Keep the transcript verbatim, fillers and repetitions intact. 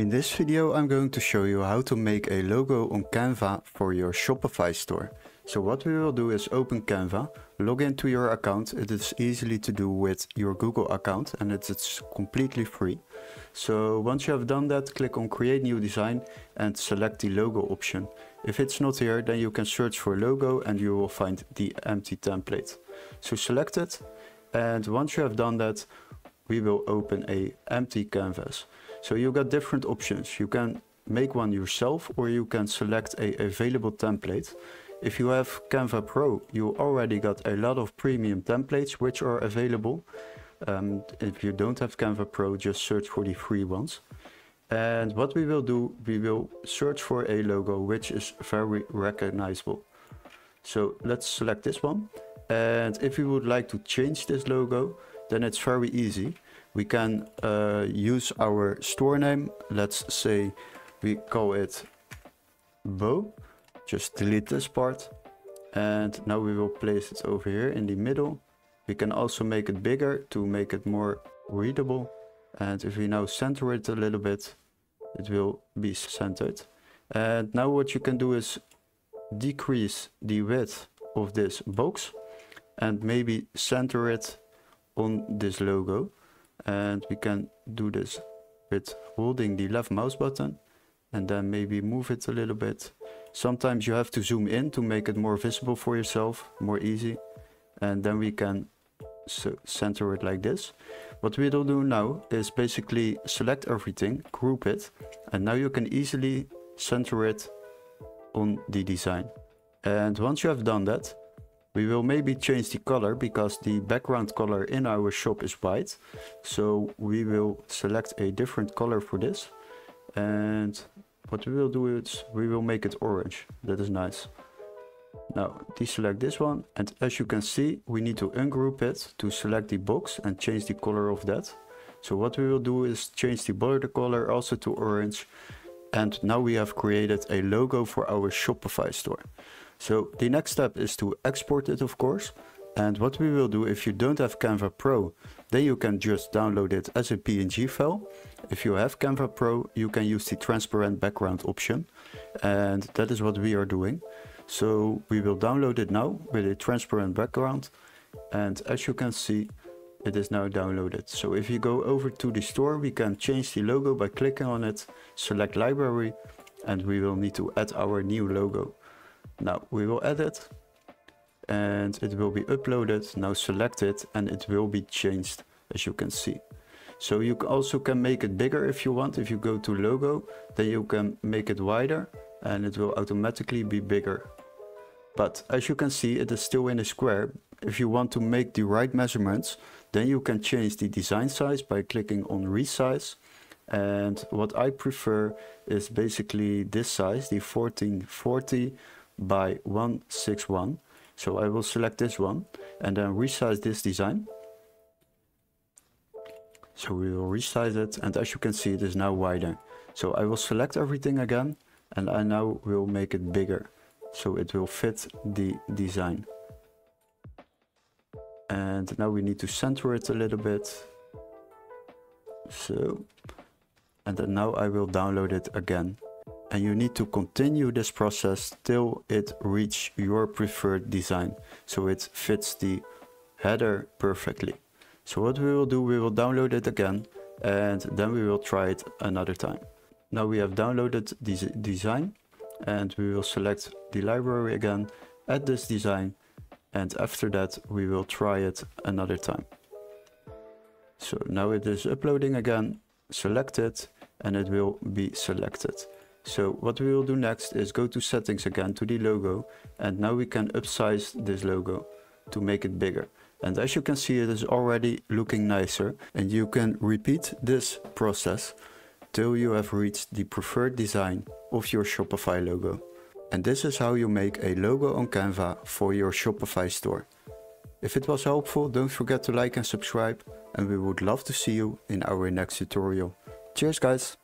In this video, I'm going to show you how to make a logo on Canva for your Shopify store. So what we will do is open Canva, log into your account. It is easily to do with your Google account and it's, it's completely free. So once you have done that, click on Create New Design and select the logo option. If it's not here, then you can search for logo and you will find the empty template. So select it. And once you have done that, we will open a empty canvas. So you got different options. You can make one yourself or you can select a available template. If you have Canva Pro, you already got a lot of premium templates which are available. Um, if you don't have Canva Pro, just search for the free ones. And what we will do, we will search for a logo which is very recognizable. So let's select this one. And if you would like to change this logo, then it's very easy. We can uh, use our store name. Let's say we call it Bo. Just delete this part. And now we will place it over here in the middle. We can also make it bigger to make it more readable. And if we now center it a little bit, it will be centered. And now what you can do is decrease the width of this box and maybe center it on this logo. And we can do this with holding the left mouse button and then maybe move it a little bit. Sometimes you have to zoom in to make it more visible for yourself, more easy. And then we can so center it like this. What we will do now is basically select everything, group it, and now you can easily center it on the design. And once you have done that, we will maybe change the color because the background color in our shop is white. So we will select a different color for this. And what we will do is we will make it orange. That is nice. Now deselect this one. And as you can see, we need to ungroup it to select the box and change the color of that. So what we will do is change the border color also to orange. And now we have created a logo for our Shopify store. So the next step is to export it, of course. And what we will do, if you don't have Canva Pro, then you can just download it as a P N G file. If you have Canva Pro, you can use the transparent background option. And that is what we are doing. So we will download it now with a transparent background. And as you can see, it is now downloaded. So if you go over to the store, we can change the logo by clicking on it, select library, and we will need to add our new logo. Now we will add it and it will be uploaded. Now select it and it will be changed, as you can see. So you also can make it bigger if you want. If you go to logo, then you can make it wider and it will automatically be bigger. But as you can see, it is still in a square. If you want to make the right measurements, then you can change the design size by clicking on resize. And what I prefer is basically this size, the fourteen forty by one sixty-one. So I will select this one and then resize this design. So we will resize it, and as you can see, it is now wider. So I will select everything again and I now will make it bigger so it will fit the design. And now we need to center it a little bit. So, and then now I will download it again. And you need to continue this process till it reaches your preferred design. So it fits the header perfectly. So what we will do, we will download it again and then we will try it another time. Now we have downloaded this design and we will select the library again, add this design, and after that we will try it another time. So now it is uploading again, select it, and it will be selected. So what we will do next is go to settings again to the logo, and now we can upsize this logo to make it bigger. And as you can see, it is already looking nicer, and you can repeat this process till you have reached the preferred design of your Shopify logo. And this is how you make a logo on Canva for your Shopify store. If it was helpful, don't forget to like and subscribe, and we would love to see you in our next tutorial. Cheers, guys!